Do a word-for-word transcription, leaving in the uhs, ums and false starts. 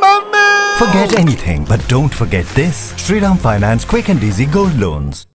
Mommy! Forget anything, but don't forget this. Shriram Finance Quick and Easy Gold Loans.